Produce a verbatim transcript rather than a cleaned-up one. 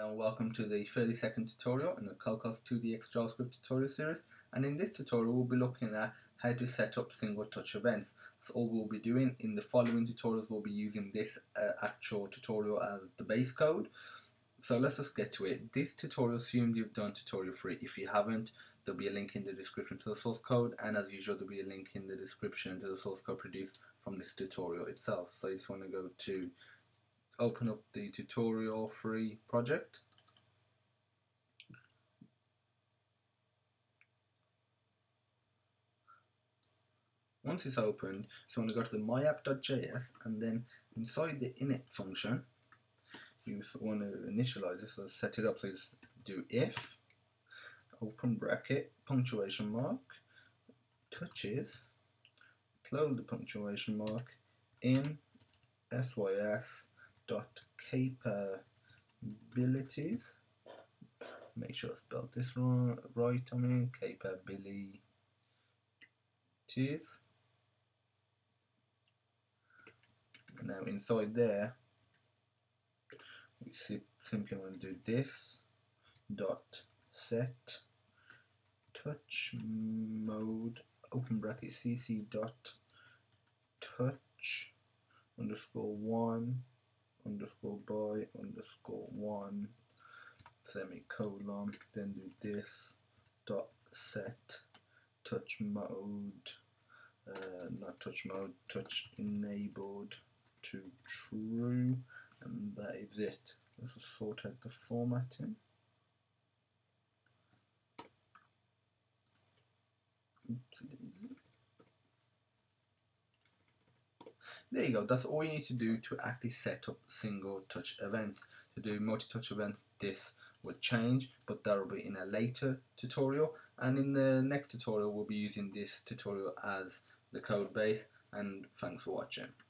and welcome to the thirty second tutorial in the Cocos two d x JavaScript tutorial series. And in this tutorial we'll be looking at how to set up single touch events. That's all we'll be doing. In the following tutorials we'll be using this uh, actual tutorial as the base code. So let's just get to it. This tutorial assumes you've done tutorial three. If you haven't, there'll be a link in the description to the source code, and as usual there'll be a link in the description to the source code produced from this tutorial itself. So you just want to go to open up the tutorial three project, once it's opened, so you want to go to the myapp dot J S, and then inside the init function, you want to initialize this, so set it up. So just do if, open bracket, punctuation mark, touches, close the punctuation mark, in sys dot capabilities, make sure I spelled this wrong, right, I mean capabilities. Now inside there we simply want to do this dot set touch mode, open bracket, cc dot touch underscore one underscore by underscore one semicolon, then do this dot set touch mode, uh, not touch mode, touch enabled to true, and that is it. Let's just sort out the formatting. Oops. There you go, that's all you need to do to actually set up single touch events. To do multi-touch events, this would change, but that will be in a later tutorial. And in the next tutorial, we'll be using this tutorial as the code base. And thanks for watching.